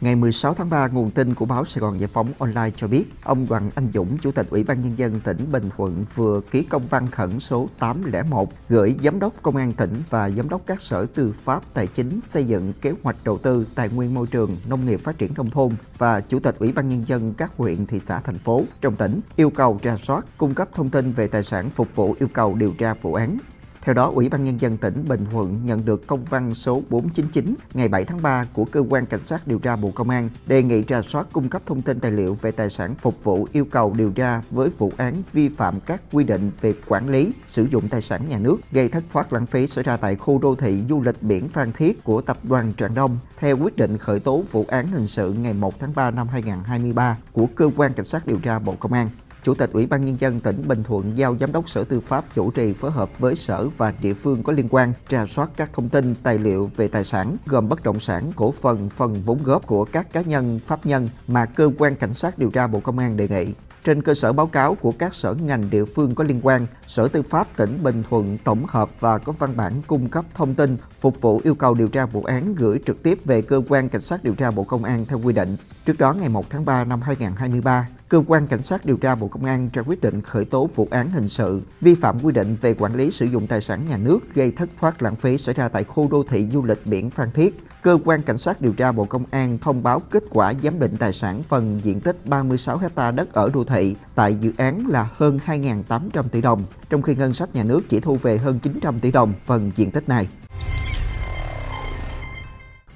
Ngày 16 tháng 3, nguồn tin của Báo Sài Gòn Giải Phóng online cho biết, ông Đoàn Anh Dũng, Chủ tịch Ủy ban Nhân dân tỉnh Bình Thuận vừa ký công văn khẩn số 801 gửi Giám đốc Công an tỉnh và Giám đốc các sở Tư pháp, Tài chính, Xây dựng, Kế hoạch đầu tư, Tài nguyên môi trường, Nông nghiệp phát triển nông thôn và Chủ tịch Ủy ban Nhân dân các huyện, thị xã, thành phố trong tỉnh yêu cầu rà soát, cung cấp thông tin về tài sản phục vụ yêu cầu điều tra vụ án. Theo đó, Ủy ban Nhân dân tỉnh Bình Thuận nhận được công văn số 499 ngày 7 tháng 3 của Cơ quan Cảnh sát Điều tra Bộ Công an đề nghị rà soát cung cấp thông tin tài liệu về tài sản phục vụ yêu cầu điều tra với vụ án vi phạm các quy định về quản lý, sử dụng tài sản nhà nước gây thất thoát lãng phí xảy ra tại khu đô thị du lịch biển Phan Thiết của Tập đoàn Trảng Đông theo quyết định khởi tố vụ án hình sự ngày 1 tháng 3 năm 2023 của Cơ quan Cảnh sát Điều tra Bộ Công an. Chủ tịch Ủy ban Nhân dân tỉnh Bình Thuận giao Giám đốc Sở Tư pháp chủ trì phối hợp với sở và địa phương có liên quan rà soát các thông tin, tài liệu về tài sản gồm bất động sản, cổ phần, phần vốn góp của các cá nhân, pháp nhân mà Cơ quan Cảnh sát Điều tra Bộ Công an đề nghị. Trên cơ sở báo cáo của các sở ngành địa phương có liên quan, Sở Tư pháp tỉnh Bình Thuận tổng hợp và có văn bản cung cấp thông tin, phục vụ yêu cầu điều tra vụ án gửi trực tiếp về Cơ quan Cảnh sát Điều tra Bộ Công an theo quy định. Trước đó, ngày 1 tháng 3 năm 2023, Cơ quan Cảnh sát Điều tra Bộ Công an ra quyết định khởi tố vụ án hình sự vi phạm quy định về quản lý sử dụng tài sản nhà nước gây thất thoát lãng phí xảy ra tại khu đô thị du lịch biển Phan Thiết. Cơ quan Cảnh sát Điều tra Bộ Công an thông báo kết quả giám định tài sản phần diện tích 36 ha đất ở đô thị tại dự án là hơn 2.800 tỷ đồng, trong khi ngân sách nhà nước chỉ thu về hơn 900 tỷ đồng phần diện tích này.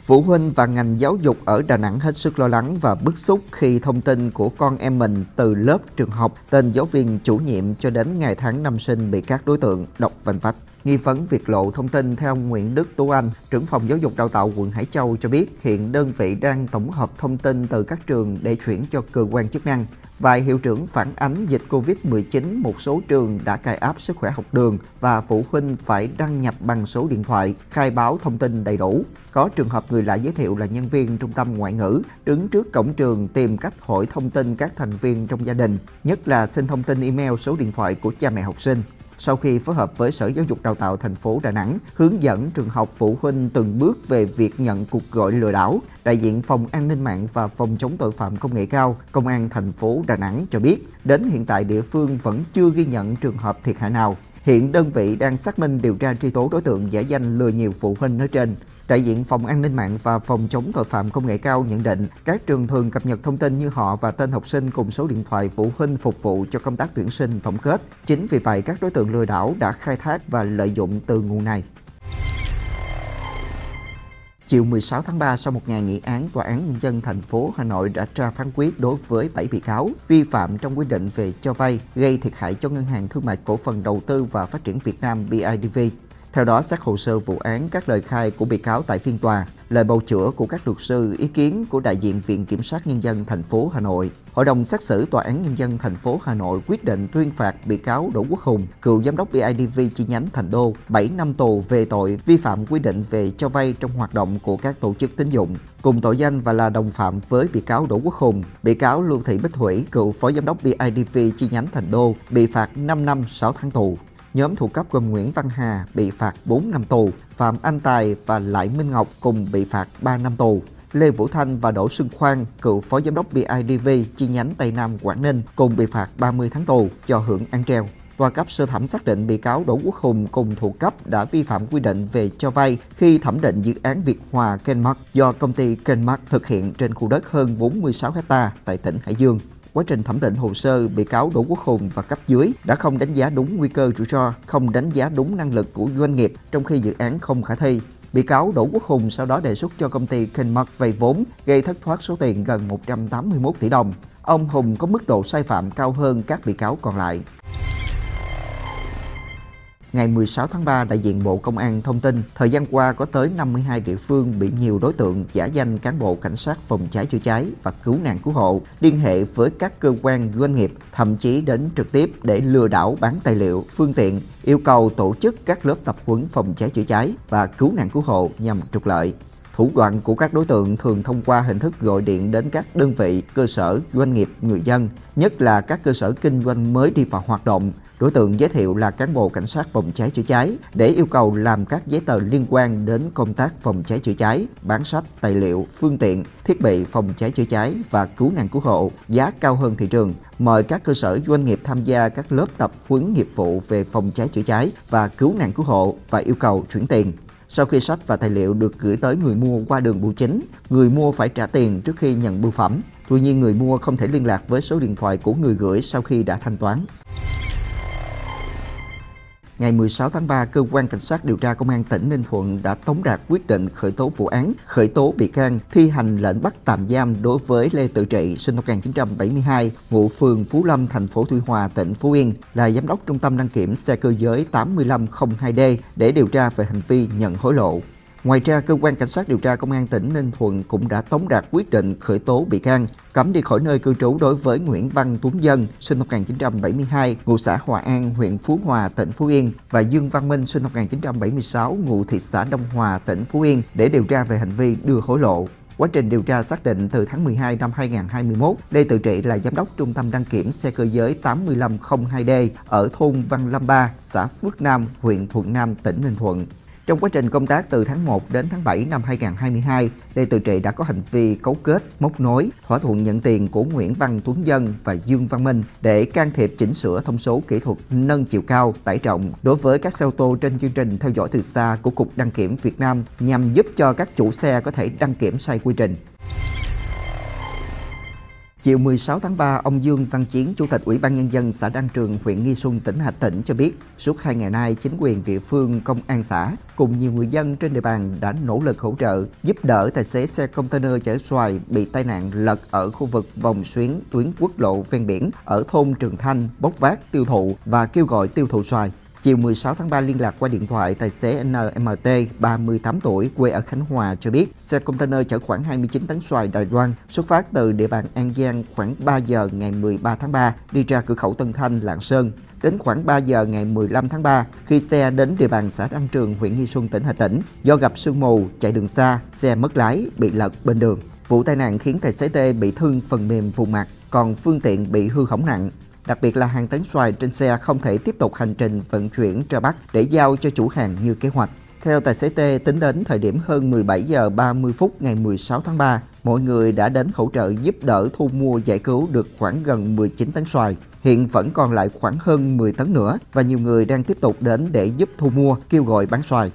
Phụ huynh và ngành giáo dục ở Đà Nẵng hết sức lo lắng và bức xúc khi thông tin của con em mình từ lớp trường học, tên giáo viên chủ nhiệm cho đến ngày tháng năm sinh bị các đối tượng đọc vành vách. Nghi vấn việc lộ thông tin, theo ông Nguyễn Đức Tú Anh, trưởng phòng giáo dục đào tạo quận Hải Châu cho biết, hiện đơn vị đang tổng hợp thông tin từ các trường để chuyển cho cơ quan chức năng. Vài hiệu trưởng phản ánh dịch Covid-19, một số trường đã cài app sức khỏe học đường và phụ huynh phải đăng nhập bằng số điện thoại, khai báo thông tin đầy đủ. Có trường hợp người lạ giới thiệu là nhân viên trung tâm ngoại ngữ, đứng trước cổng trường tìm cách hỏi thông tin các thành viên trong gia đình, nhất là xin thông tin email, số điện thoại của cha mẹ học sinh. Sau khi phối hợp với Sở Giáo dục Đào tạo thành phố Đà Nẵng hướng dẫn trường học, phụ huynh từng bước về việc nhận cuộc gọi lừa đảo, đại diện Phòng An ninh mạng và Phòng chống tội phạm công nghệ cao, Công an thành phố Đà Nẵng cho biết, đến hiện tại địa phương vẫn chưa ghi nhận trường hợp thiệt hại nào. Hiện đơn vị đang xác minh, điều tra, truy tố đối tượng giả danh lừa nhiều phụ huynh nói trên. Đại diện Phòng An ninh mạng và Phòng chống tội phạm công nghệ cao nhận định, các trường thường cập nhật thông tin như họ và tên học sinh cùng số điện thoại phụ huynh phục vụ cho công tác tuyển sinh, tổng kết. Chính vì vậy, các đối tượng lừa đảo đã khai thác và lợi dụng từ nguồn này. Chiều 16 tháng 3, sau một ngày nghị án, Tòa án Nhân dân thành phố Hà Nội đã ra phán quyết đối với 7 bị cáo vi phạm trong quy định về cho vay gây thiệt hại cho Ngân hàng Thương mại Cổ phần Đầu tư và Phát triển Việt Nam BIDV. Theo đó, xét hồ sơ vụ án, các lời khai của bị cáo tại phiên tòa, lời bào chữa của các luật sư, ý kiến của đại diện Viện Kiểm sát Nhân dân thành phố Hà Nội, Hội đồng xét xử Tòa án Nhân dân thành phố Hà Nội quyết định tuyên phạt bị cáo Đỗ Quốc Hùng, cựu giám đốc BIDV chi nhánh Thành Đô, 7 năm tù về tội vi phạm quy định về cho vay trong hoạt động của các tổ chức tín dụng. Cùng tội danh và là đồng phạm với bị cáo Đỗ Quốc Hùng, bị cáo Lưu Thị Bích Thủy, cựu phó giám đốc BIDV chi nhánh Thành Đô, bị phạt 5 năm 6 tháng tù. Nhóm thủ cấp gồm Nguyễn Văn Hà bị phạt 4 năm tù, Phạm Anh Tài và Lại Minh Ngọc cùng bị phạt 3 năm tù. Lê Vũ Thanh và Đỗ Xuân Khoan, cựu phó giám đốc BIDV chi nhánh Tây Nam Quảng Ninh cùng bị phạt 30 tháng tù cho hưởng án treo. Tòa cấp sơ thẩm xác định bị cáo Đỗ Quốc Hùng cùng thủ cấp đã vi phạm quy định về cho vay khi thẩm định dự án Việt Hòa Kenmark do công ty Kenmark thực hiện trên khu đất hơn 46 ha tại tỉnh Hải Dương. Quá trình thẩm định hồ sơ, bị cáo Đỗ Quốc Hùng và cấp dưới đã không đánh giá đúng nguy cơ rủi ro, không đánh giá đúng năng lực của doanh nghiệp trong khi dự án không khả thi. Bị cáo Đỗ Quốc Hùng sau đó đề xuất cho công ty Kenmark vay vốn, gây thất thoát số tiền gần 181 tỷ đồng. Ông Hùng có mức độ sai phạm cao hơn các bị cáo còn lại. Ngày 16 tháng 3, đại diện Bộ Công an thông tin, thời gian qua có tới 52 địa phương bị nhiều đối tượng giả danh cán bộ cảnh sát phòng cháy chữa cháy và cứu nạn cứu hộ liên hệ với các cơ quan doanh nghiệp, thậm chí đến trực tiếp để lừa đảo bán tài liệu, phương tiện, yêu cầu tổ chức các lớp tập huấn phòng cháy chữa cháy và cứu nạn cứu hộ nhằm trục lợi. Thủ đoạn của các đối tượng thường thông qua hình thức gọi điện đến các đơn vị, cơ sở, doanh nghiệp, người dân, nhất là các cơ sở kinh doanh mới đi vào hoạt động. Đối tượng giới thiệu là cán bộ cảnh sát phòng cháy chữa cháy để yêu cầu làm các giấy tờ liên quan đến công tác phòng cháy chữa cháy, bán sách, tài liệu, phương tiện, thiết bị phòng cháy chữa cháy và cứu nạn cứu hộ giá cao hơn thị trường. Mời các cơ sở doanh nghiệp tham gia các lớp tập huấn nghiệp vụ về phòng cháy chữa cháy và cứu nạn cứu hộ và yêu cầu chuyển tiền. Sau khi sách và tài liệu được gửi tới người mua qua đường bưu chính, người mua phải trả tiền trước khi nhận bưu phẩm. Tuy nhiên, người mua không thể liên lạc với số điện thoại của người gửi sau khi đã thanh toán. Ngày 16 tháng 3, Cơ quan Cảnh sát Điều tra Công an tỉnh Ninh Thuận đã tống đạt quyết định khởi tố vụ án, khởi tố bị can, thi hành lệnh bắt tạm giam đối với Lê Tự Trị, sinh năm 1972, ngụ phường Phú Lâm, thành phố Tuy Hòa, tỉnh Phú Yên, là giám đốc trung tâm đăng kiểm xe cơ giới 8502D để điều tra về hành vi nhận hối lộ. Ngoài ra, Cơ quan Cảnh sát Điều tra Công an tỉnh Ninh Thuận cũng đã tống đạt quyết định khởi tố bị can, cấm đi khỏi nơi cư trú đối với Nguyễn Văn Tuấn Dân, sinh năm 1972, ngụ xã Hòa An, huyện Phú Hòa, tỉnh Phú Yên, và Dương Văn Minh, sinh năm 1976, ngụ thị xã Đông Hòa, tỉnh Phú Yên, để điều tra về hành vi đưa hối lộ. Quá trình điều tra xác định từ tháng 12 năm 2021, Lê Tự Trị là giám đốc trung tâm đăng kiểm xe cơ giới 8502D ở thôn Văn Lâm 3, xã Phước Nam, huyện Thuận Nam, tỉnh Ninh Thuận. Trong quá trình công tác từ tháng 1 đến tháng 7 năm 2022, Lê Tự Trị đã có hành vi cấu kết, móc nối, thỏa thuận nhận tiền của Nguyễn Văn Tuấn Dân và Dương Văn Minh để can thiệp chỉnh sửa thông số kỹ thuật nâng chiều cao, tải trọng đối với các xe ô tô trên chương trình theo dõi từ xa của Cục Đăng kiểm Việt Nam nhằm giúp cho các chủ xe có thể đăng kiểm sai quy trình. Chiều 16 tháng 3, ông Dương Văn Chiến, Chủ tịch Ủy ban Nhân dân xã Đăng Trường, huyện Nghi Xuân, tỉnh Hà Tĩnh cho biết, suốt 2 ngày nay, chính quyền địa phương, công an xã cùng nhiều người dân trên địa bàn đã nỗ lực hỗ trợ, giúp đỡ tài xế xe container chở xoài bị tai nạn lật ở khu vực vòng xuyến tuyến quốc lộ ven biển ở thôn Trường Thanh, bốc vác, tiêu thụ và kêu gọi tiêu thụ xoài. Chiều 16 tháng 3 liên lạc qua điện thoại, tài xế NMT, 38 tuổi, quê ở Khánh Hòa cho biết xe container chở khoảng 29 tấn xoài Đài Loan xuất phát từ địa bàn An Giang khoảng 3 giờ ngày 13 tháng 3 đi ra cửa khẩu Tân Thanh, Lạng Sơn. Đến khoảng 3 giờ ngày 15 tháng 3, khi xe đến địa bàn xã Đăng Trường, huyện Nghi Xuân, tỉnh Hà Tĩnh, do gặp sương mù, chạy đường xa, xe mất lái, bị lật bên đường. Vụ tai nạn khiến tài xế T bị thương phần mềm vùng mặt, còn phương tiện bị hư hỏng nặng. Đặc biệt là hàng tấn xoài trên xe không thể tiếp tục hành trình vận chuyển ra Bắc để giao cho chủ hàng như kế hoạch. Theo tài xế T, tính đến thời điểm hơn 17 giờ 30 phút ngày 16 tháng 3, mọi người đã đến hỗ trợ giúp đỡ thu mua giải cứu được khoảng gần 19 tấn xoài. Hiện vẫn còn lại khoảng hơn 10 tấn nữa và nhiều người đang tiếp tục đến để giúp thu mua, kêu gọi bán xoài.